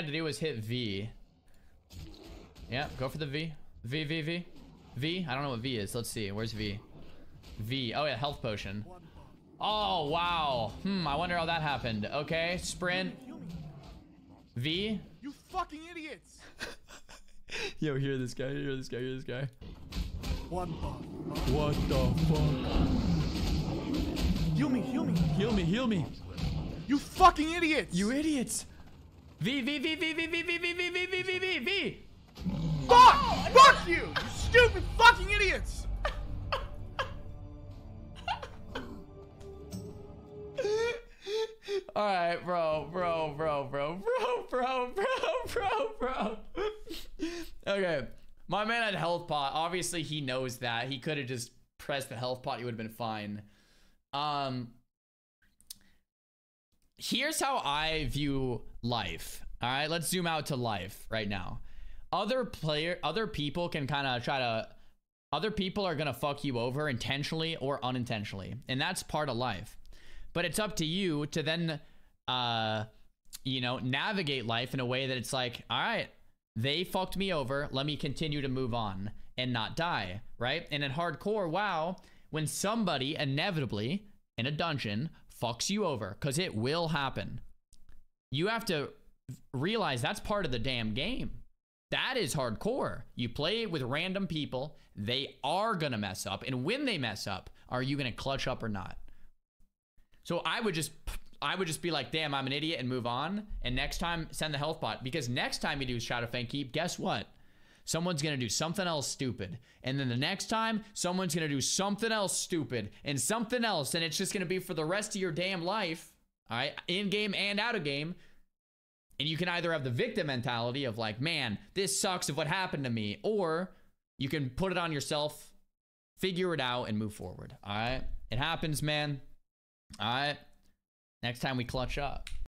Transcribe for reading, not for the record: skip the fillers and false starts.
had to do was hit V. Yeah, go for the V. V, V, V. V? I don't know what V is. Let's see. Where's V? V. Oh, yeah, health potion. Oh, wow. I wonder how that happened. Okay, sprint. V. You fucking idiots. Yo, hear this guy. Hear this guy. Hear this guy. What the fuck? Heal me, heal me. Heal me, heal me. You fucking idiots. You idiots. V, V, V, V, V, V, V, V, V, V, V, V, V. Fuck! Fuck you! You stupid fucking idiots! Alright, bro. Okay. My man had health pot. Obviously, he knows that. He could have just pressed the health pot. He would have been fine. Here's how I view life. Alright, let's zoom out to life right now. Other people can kind of try to, other people are going to fuck you over intentionally or unintentionally. And that's part of life. But it's up to you to then, you know, navigate life in a way that it's like, all right, they fucked me over. Let me continue to move on and not die. Right. And in hardcore WoW, when somebody inevitably in a dungeon fucks you over, because it will happen, you have to realize that's part of the damn game. That is hardcore. You play with random people. They are going to mess up. And when they mess up, are you going to clutch up or not? So I would just be like, damn, I'm an idiot, and move on. And next time, send the health pot. Because next time you do Shadowfang Keep, guess what? Someone's going to do something else stupid. And then the next time, someone's going to do something else stupid and something else. And it's just going to be for the rest of your damn life. All right? In-game and out-of-game. And you can either have the victim mentality of like, man, this sucks of what happened to me. Or you can put it on yourself, figure it out, and move forward. All right? It happens, man. All right? Next time we clutch up.